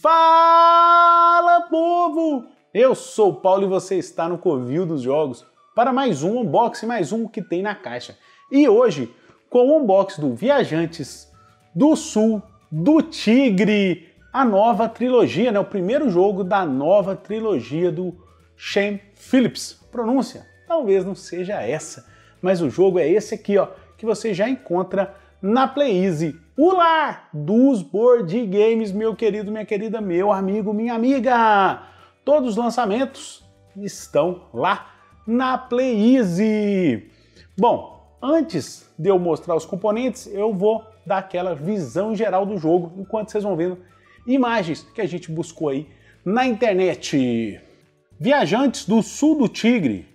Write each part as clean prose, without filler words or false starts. Fala, povo! Eu sou o Paulo e você está no Covil dos Jogos para mais um unboxing, mais um que tem na caixa. E hoje, com o unboxing do Viajantes do Sul do Tigre, a nova trilogia, né? O primeiro jogo da nova trilogia do Shane Phillips. Pronúncia? Talvez não seja essa, mas o jogo é esse aqui, ó, que você já encontra na Playeasy. O lar dos board games, meu querido, minha querida, meu amigo, minha amiga. Todos os lançamentos estão lá na Playeasy. Bom, antes de eu mostrar os componentes, eu vou dar aquela visão geral do jogo, enquanto vocês vão vendo imagens que a gente buscou aí na internet. Viajantes do Sul do Tigre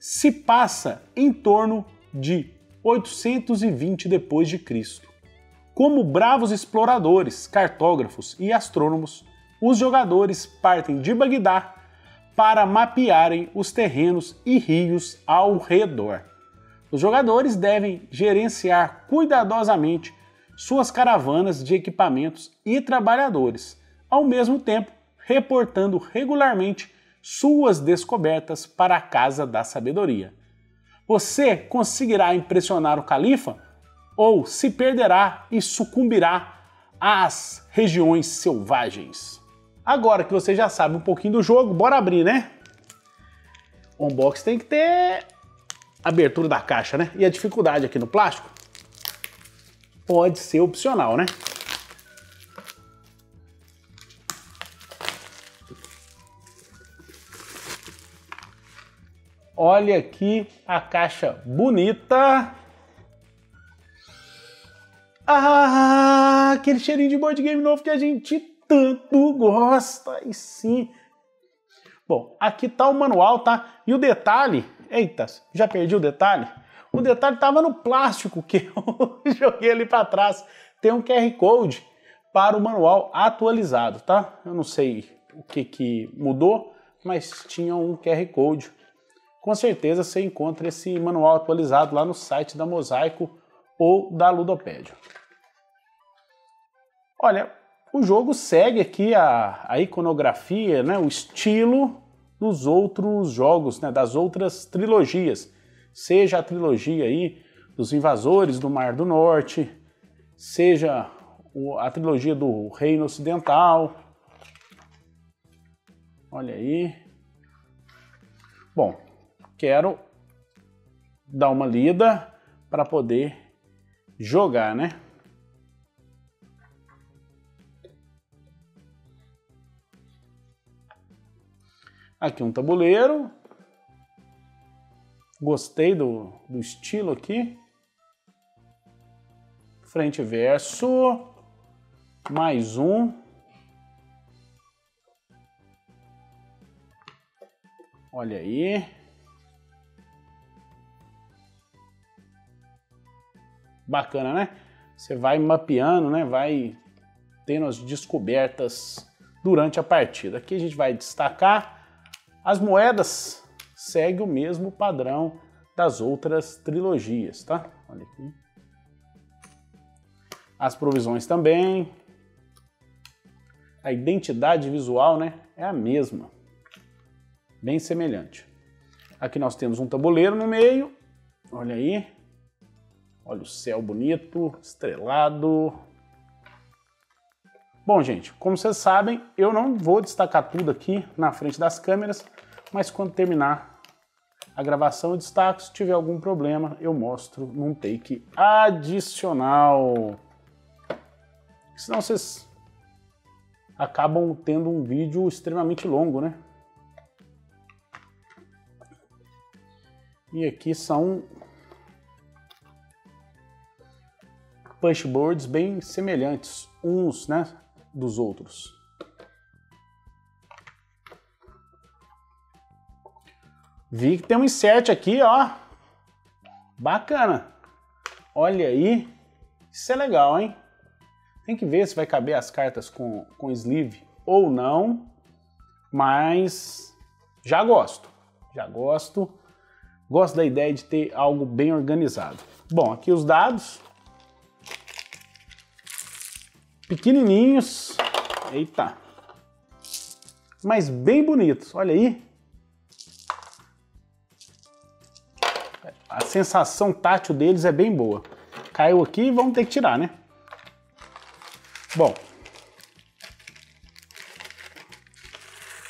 se passa em torno de 820 depois de Cristo. Como bravos exploradores, cartógrafos e astrônomos, os jogadores partem de Bagdá para mapearem os terrenos e rios ao redor. Os jogadores devem gerenciar cuidadosamente suas caravanas de equipamentos e trabalhadores, ao mesmo tempo reportando regularmente suas descobertas para a Casa da Sabedoria. Você conseguirá impressionar o califa ou se perderá e sucumbirá às regiões selvagens. Agora que você já sabe um pouquinho do jogo, bora abrir, né? O unboxing tem que ter abertura da caixa, né? E a dificuldade aqui no plástico pode ser opcional, né? Olha aqui a caixa bonita. Ah, aquele cheirinho de board game novo que a gente tanto gosta, e sim. Bom, aqui tá o manual, tá? E o detalhe, eita, já perdi o detalhe? O detalhe tava no plástico que eu joguei ali para trás. Tem um QR Code para o manual atualizado, tá? Eu não sei o que mudou, mas tinha um QR Code. Com certeza você encontra esse manual atualizado lá no site da Mosaico ou da Ludopédia. Olha, o jogo segue aqui a iconografia, né, o estilo dos outros jogos, né, das outras trilogias. Seja a trilogia aí dos Invasores do Mar do Norte, seja a trilogia do Reino Ocidental. Olha aí. Bom, quero dar uma lida para poder jogar, né? Aqui um tabuleiro. Gostei do estilo aqui. Frente e verso. Mais um. Olha aí. Bacana, né? Você vai mapeando, né? Vai tendo as descobertas durante a partida. Aqui a gente vai destacar. As moedas seguem o mesmo padrão das outras trilogias, tá? Olha aqui. As provisões também. A identidade visual, né? É a mesma. Bem semelhante. Aqui nós temos um tabuleiro no meio. Olha aí. Olha o céu bonito, estrelado. Bom, gente, como vocês sabem, eu não vou destacar tudo aqui na frente das câmeras, mas quando terminar a gravação eu destaco. Se tiver algum problema, eu mostro num take adicional. Senão vocês acabam tendo um vídeo extremamente longo, né? E aqui são pushboards bem semelhantes uns, né, dos outros. Vi que tem um insert aqui, ó. Bacana. Olha aí. Isso é legal, hein? Tem que ver se vai caber as cartas com sleeve ou não. Mas já gosto. Já gosto. Gosto da ideia de ter algo bem organizado. Bom, aqui os dados. Pequenininhos. Eita. mas bem bonitos. Olha aí. A sensação tátil deles é bem boa. Caiu aqui e vamos ter que tirar, né? Bom.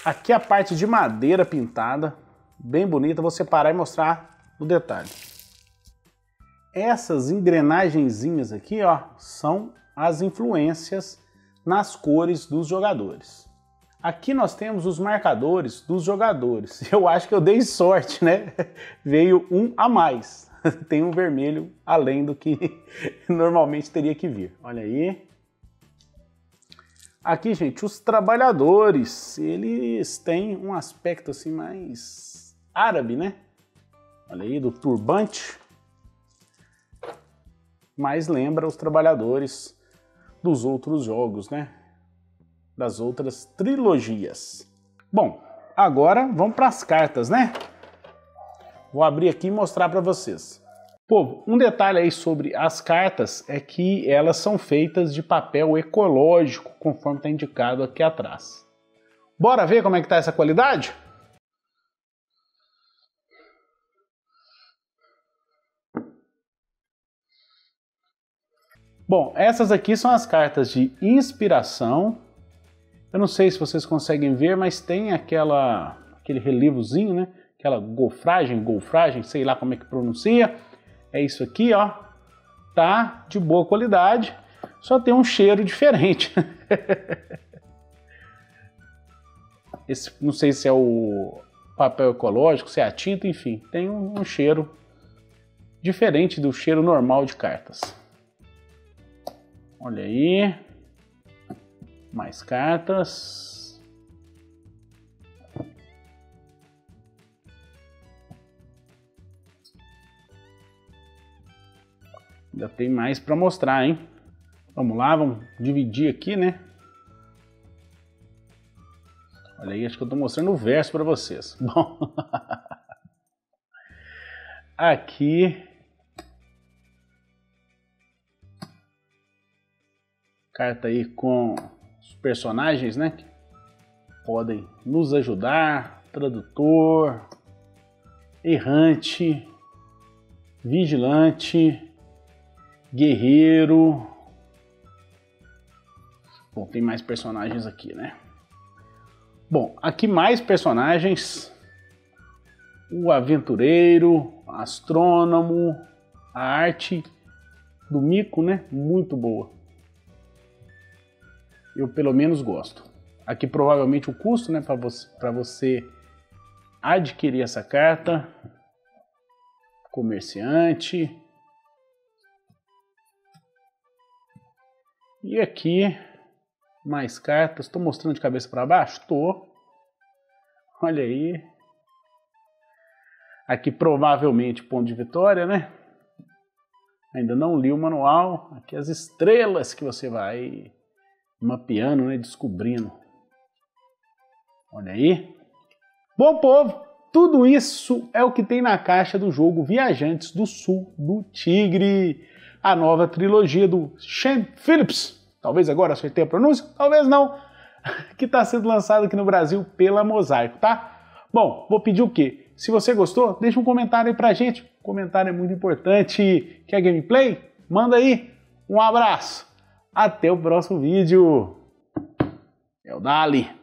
Aqui a parte de madeira pintada, bem bonita, vou separar e mostrar no detalhe. Essas engrenagenzinhas aqui, ó, são as influências nas cores dos jogadores. Aqui nós temos os marcadores dos jogadores. Eu acho que eu dei sorte, né? Veio um a mais. Tem um vermelho além do que normalmente teria que vir. Olha aí. Aqui, gente, os trabalhadores, eles têm um aspecto assim mais árabe, né? Olha aí, do turbante. Mas lembra os trabalhadores dos outros jogos, né? Das outras trilogias. Bom, agora vamos para as cartas, né? Vou abrir aqui e mostrar para vocês. Povo, um detalhe aí sobre as cartas é que elas são feitas de papel ecológico, conforme está indicado aqui atrás. Bora ver como é que está essa qualidade? Bom, essas aqui são as cartas de inspiração. Eu não sei se vocês conseguem ver, mas tem aquele relevozinho, né? Aquela golfragem, sei lá como é que pronuncia. É isso aqui, ó, tá de boa qualidade, só tem um cheiro diferente. Esse, não sei se é o papel ecológico, se é a tinta, enfim, tem um cheiro diferente do cheiro normal de cartas. Olha aí, mais cartas. Ainda tem mais para mostrar, hein? Vamos lá, vamos dividir aqui, né? Olha aí, acho que eu tô mostrando o verso para vocês. Bom, aqui. Carta aí com os personagens, né? Que podem nos ajudar. Tradutor, errante, vigilante. Guerreiro. Bom, tem mais personagens aqui, né? Bom, aqui mais personagens. O aventureiro, astrônomo, a arte do mico, né? Muito boa. Eu pelo menos gosto. Aqui provavelmente o custo, né? Para você adquirir essa carta. Comerciante. E aqui, mais cartas. Estou mostrando de cabeça para baixo? Estou. Olha aí. Aqui provavelmente ponto de vitória, né? Ainda não li o manual. Aqui as estrelas que você vai mapeando, né? Descobrindo. Olha aí. Bom, povo, tudo isso é o que tem na caixa do jogo Viajantes do Sul do Tigre. A nova trilogia do Shane Phillips, talvez agora acertei a pronúncia, talvez não, que está sendo lançado aqui no Brasil pela Mosaico, tá? Bom, vou pedir o quê? Se você gostou, deixa um comentário aí pra gente, o comentário é muito importante. Quer gameplay? Manda aí, um abraço, até o próximo vídeo, é o Dali.